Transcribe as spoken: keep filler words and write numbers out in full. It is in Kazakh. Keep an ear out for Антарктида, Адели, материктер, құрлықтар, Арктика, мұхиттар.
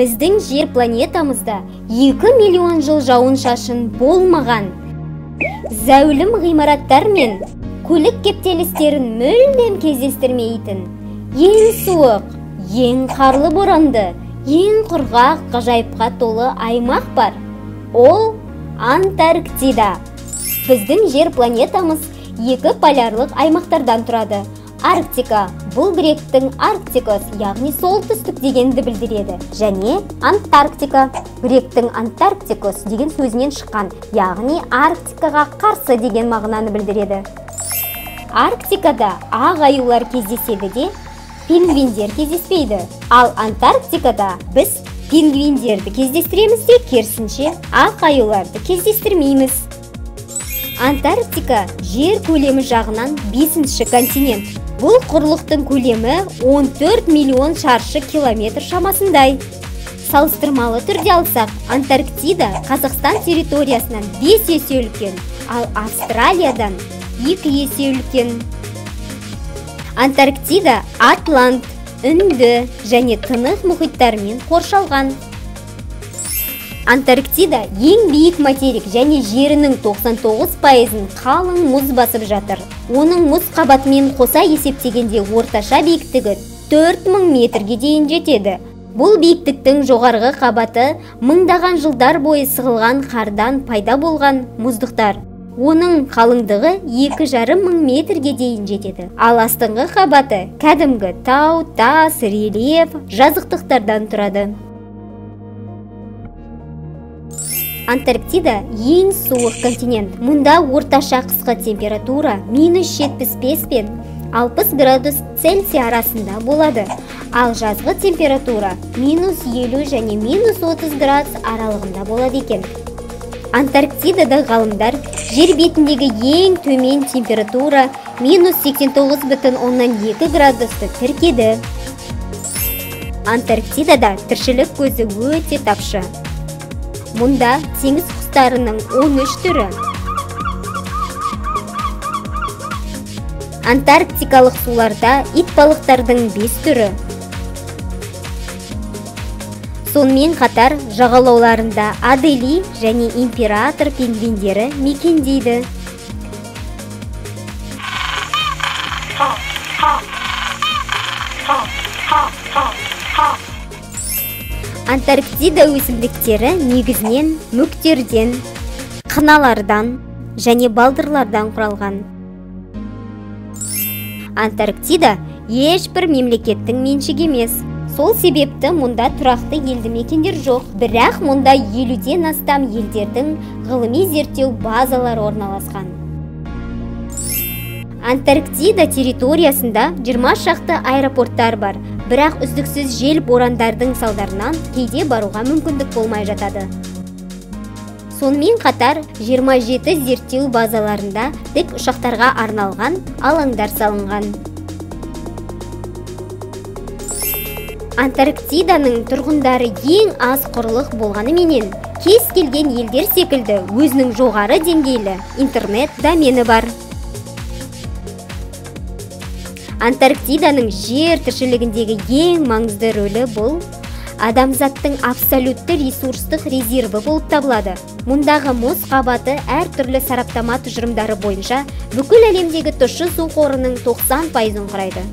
біздің жер планетамызда екі миллион жыл жауын-шашын болмаған. Зәулім ғимараттар мен көлік кептелістерін мүлдем кездестірмейтін, ең суық, ең қарлы боранды, ең құрғақ ғажайыпқа толы аймақ бар. Ол Антарктида. Біздің жер планетамыз екі полярлық аймақтардан тұрады. Арктика бұл гректің арктикос, яғни солтүстік дегенді білдіреді, және Антарктика гректің антарктикос деген сөзінен шыққан, яғни арктикаға қарсы деген мағынаны білдіреді. Арктикада ақ аюлар кездеседі де, пингвиндер кездеспейді. Ал Антарктикада біз пингвиндерді кездестіреміз де, керісінше ақ аюларды кездестірмейміз. Антарктика жер көлемі жағынан бесінші континент. Бұл құрлықтың көлемі он төрт миллион шаршы километр шамасындай. Салыстырмалы түрде алсақ, Антарктида Қазақстан территориясынан бес есе үлкен, ал Австралиядан екі есе үлкен. Антарктида Атлант, Үнді және Тынық мұхиттармен қоршалған. Антарктида ең биік материк және жерінің тоқсан тоғыз пайызын қалың мұз басып жатыр. Оның мұз қабатымен қоса есептегенде орташа биіктігі төрт мың метрге дейін жетеді. Бұл биіктіктің жоғарғы қабаты мыңдаған жылдар бойы сығылған қардан пайда болған мұздықтар. Оның қалыңдығы екі жарым мың метрге дейін жетеді. Ал астыңғы қабаты кәдімгі тау, тас, рельеф, жазықтықтардан тұрады. Антарктида ең суық континент. Мұнда орташа қысқы температура минус жетпіс бес пен алпыс градус Цельсий арасында болады. Ал жазғы температура минус елу және минус отыз градус аралығында болады екен. Антарктидада ғалымдар жер бетіндегі ең төмен температура минус сексен тоғыз бүтін оннан екі градусты тіркеді. Антарктидада тіршілік көзі өте тапшы. Мұнда теңіз құстарының он үш түрі. Антарктикалық суларда итбалықтардың бес түрі. Сонымен қатар жағалауларында Адели және император пингвиндері мекендейді. Антарктида өсімдіктері негізінен мүктерден, қыналардан және балдырлардан құралған. Антарктида ешбір мемлекеттің меншігі емес. Сол себепті мұнда тұрақты елді мекендер жоқ. Бірақ мұнда елуден астам елдердің ғылыми зерттеу базалары орналасқан. Антарктида территориясында жиырма шақты аэропорттар бар. Бірақ үздіксіз жел борандардың салдарынан кейде баруға мүмкіндік болмай жатады. Сонымен қатар жиырма жеті зерттеу базаларында тек ұшақтарға арналған алаңдар салынған. Антарктиданың тұрғындары ең аз құрлық болғаны менен, кез келген елдер секілді өзінің жоғары деңгейлі интернет домені бар. Антарктиданың жер тіршілігіндегі ең маңызды рөлі бұл адамзаттың абсолютті ресурстық резерві болып табылады. Мұндағы мұз қабаты әр түрлі сараптама тұжырымдары бойынша бүкіл әлемдегі тұщы су қорының тоқсан пайызын құрайды.